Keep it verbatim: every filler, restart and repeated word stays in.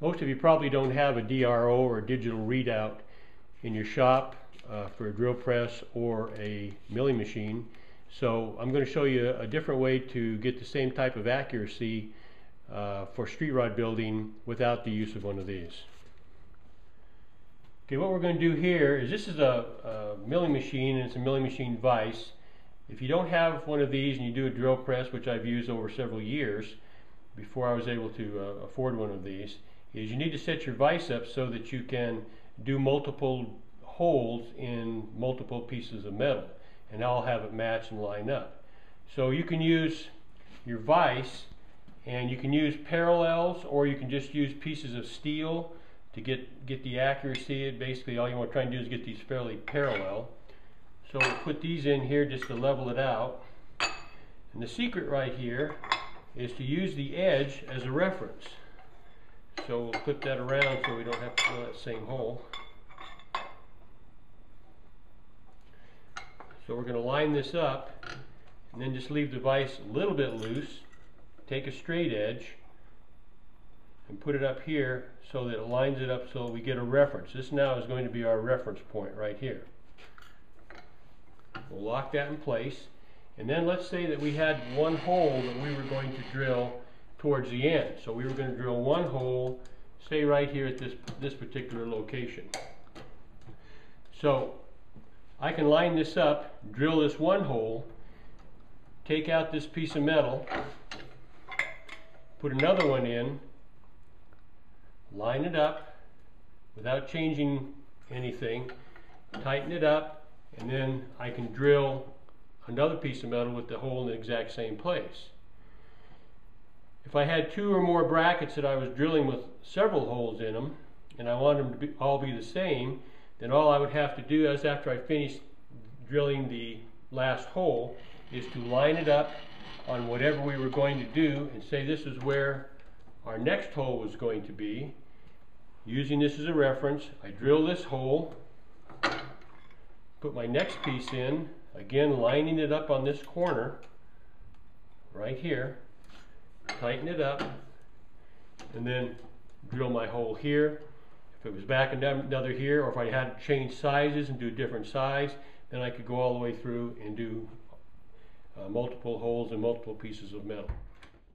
Most of you probably don't have a D R O or a digital readout in your shop uh, for a drill press or a milling machine. So I'm going to show you a different way to get the same type of accuracy uh, for street rod building without the use of one of these. Okay, what we're going to do here is this is a, a milling machine, and it's a milling machine vise. If you don't have one of these and you do a drill press, which I've used over several years before I was able to uh, afford one of these, is you need to set your vise up so that you can do multiple holes in multiple pieces of metal, and I'll have it match and line up. So you can use your vise, and you can use parallels, or you can just use pieces of steel to get get the accuracy. Basically all you want to try and do is get these fairly parallel. So we'll put these in here just to level it out, and the secret right here is to use the edge as a reference. So we'll put that around so we don't have to fill that same hole. So we're going to line this up and then just leave the vise a little bit loose, take a straight edge and put it up here so that it lines it up so we get a reference. This now is going to be our reference point right here. We'll lock that in place, and then let's say that we had one hole that we were going to drill towards the end. So we were going to drill one hole, say right here at this, this particular location. So I can line this up, drill this one hole, take out this piece of metal, put another one in, line it up without changing anything, tighten it up, and then I can drill another piece of metal with the hole in the exact same place. If I had two or more brackets that I was drilling with several holes in them, and I wanted them to be, all be the same, then all I would have to do is, after I finish drilling the last hole, is to line it up on whatever we were going to do and say this is where our next hole was going to be. Using this as a reference, I drill this hole, put my next piece in, again lining it up on this corner right here, tighten it up, and then drill my hole here. If it was back another here, or if I had to change sizes and do a different size, then I could go all the way through and do uh, multiple holes and multiple pieces of metal.